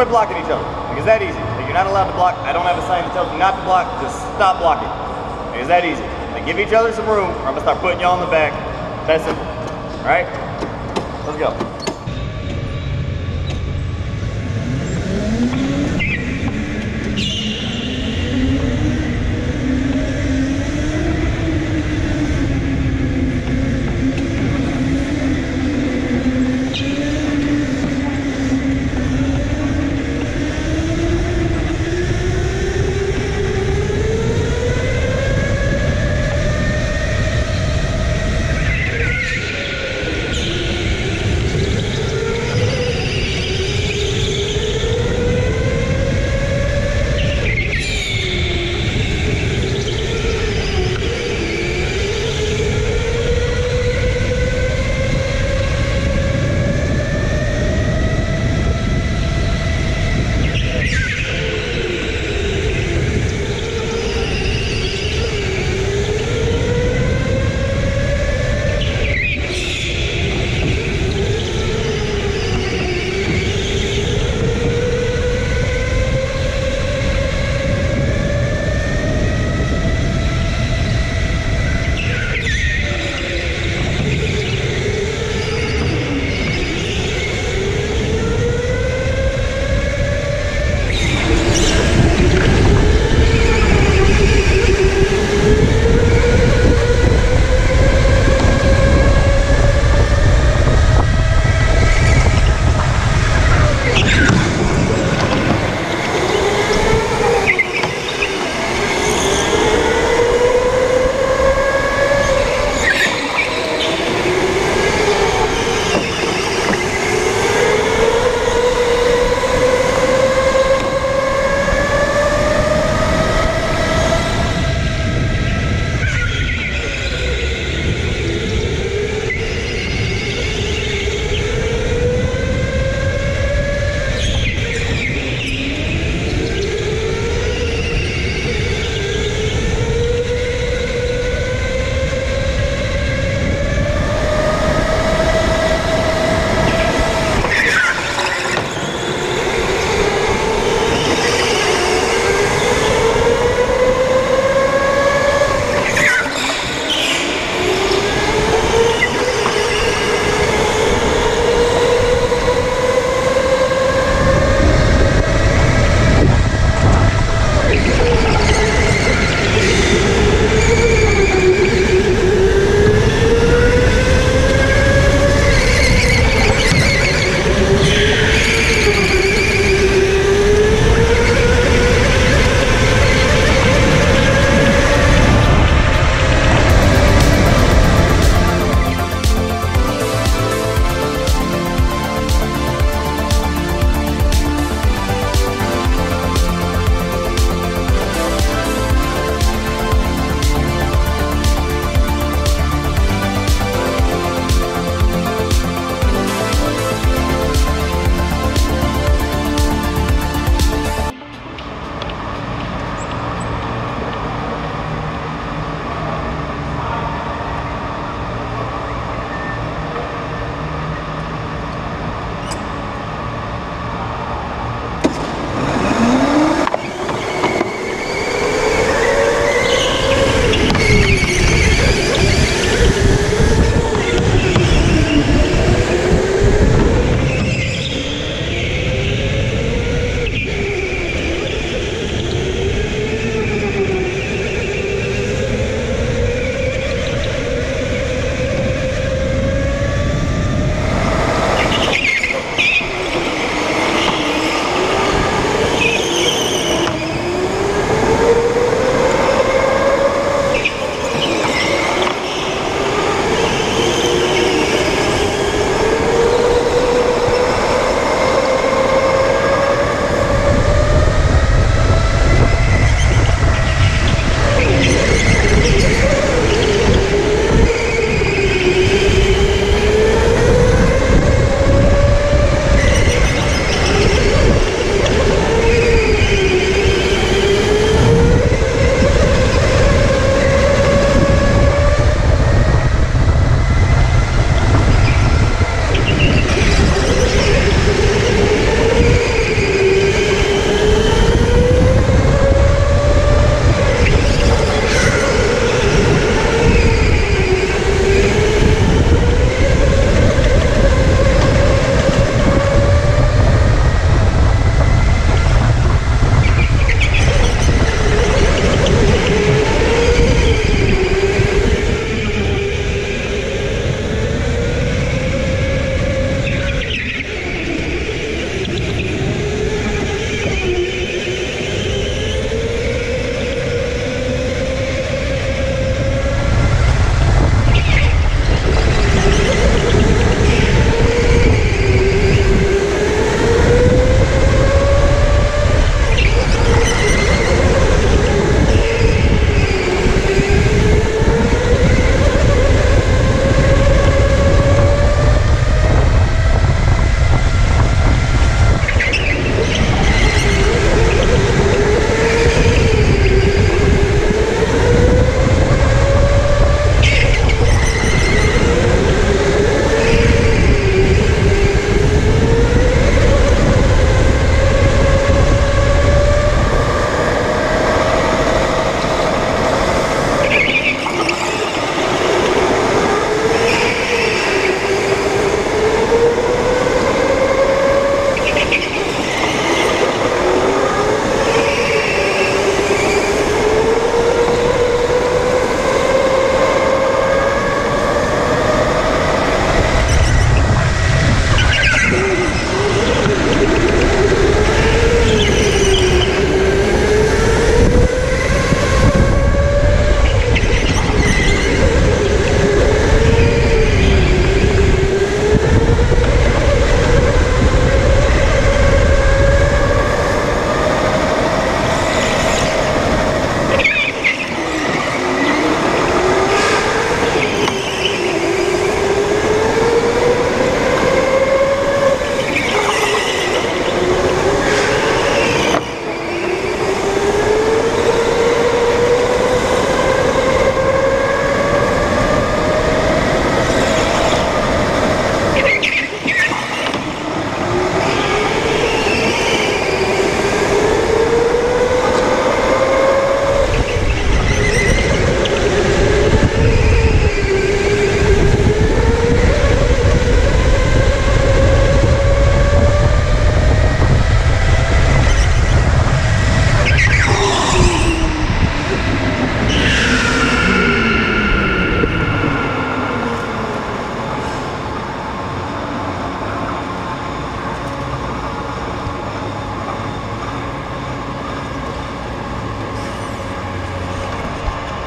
quit blocking each other. It's that easy. Like, you're not allowed to block. I don't have a sign that tells you not to block. Just stop blocking. It's that easy. Like, give each other some room, or I'm gonna start putting y'all on the back. That's it. All right? Let's go.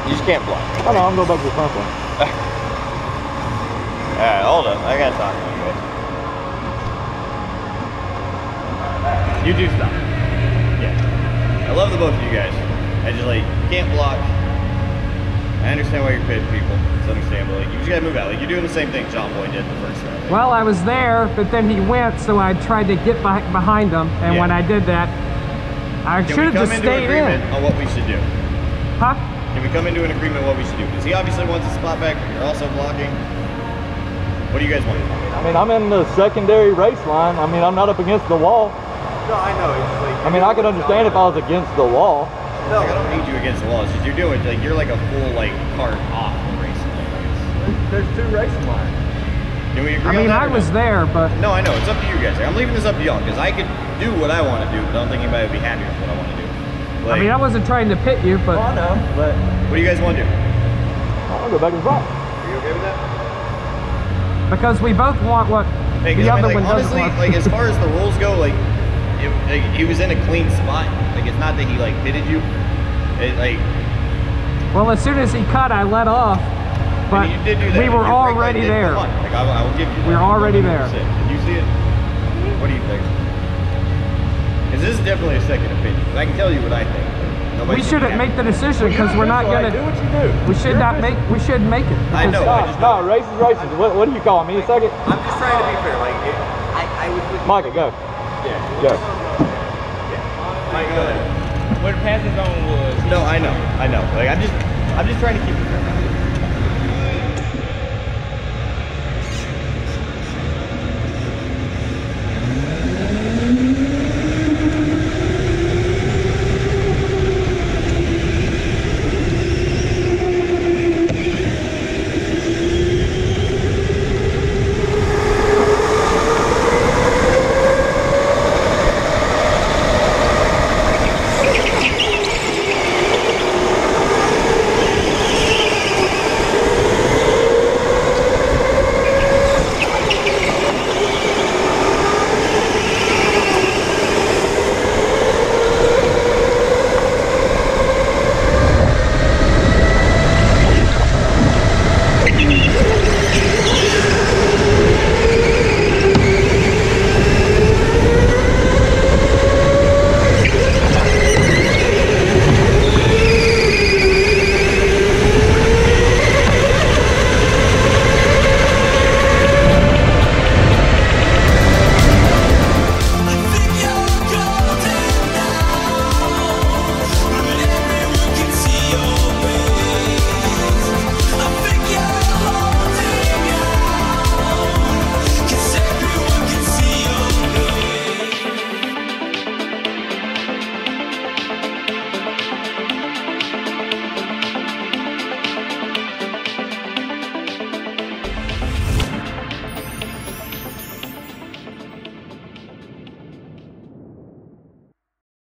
You just can't block. I know, I'm going back to the front one. Alright, hold up. I gotta talk to you guys. You do stop. Yeah. I love the both of you guys. I just like, can't block. I understand why you're pissed, people. It's understandable. Like, you just gotta move out. Like, you're doing the same thing John Boy did the first round. Well, I was there, but then he went, so I tried to get behind him. And yeah, when I did that, I should have just stayed in. Can we come into agreement on what we should do? Huh? Can we come into an agreement on what we should do? Because he obviously wants a spot back, but you're also blocking. What do you guys want to do? I mean, I'm in the secondary race line. I mean, I'm not up against the wall. No, I know. It's like, I mean, I could understand if I was against the wall. No. Like, I don't need you against the wall. It's just you're doing like you're like a full like cart off the racing lines. There's two racing lines. Can we agree? I mean, I was there, but no, I know it's up to you guys. Like, I'm leaving this up to y'all because I could do what I want to do, but I don't think anybody would be happy with what I want to do. Like, I mean, I wasn't trying to pit you, but I know. But what do you guys want to do? I'll go back and front. Are you okay with that? Because we both want what the other one doesn't want. Honestly, like as far as the rules go, like. He was in a clean spot. Like it's not that he like pitted you. It like. Well, as soon as he cut, I let off. But you did do that. We were already there. Like I will give you. We're already there. Did you see it? What do you think? Because this is definitely a second opinion. I can tell you what I think. We shouldn't make the decision because we're not gonna. Do what you do. We should not make. We should make it. I know. No, races. What do you call me? A second. I'm just trying to be fair. Like I would. Michael, go. Yeah. Go. Yeah. Like, where the passing zone was. No, I know. Like, I'm just trying to keep it fair.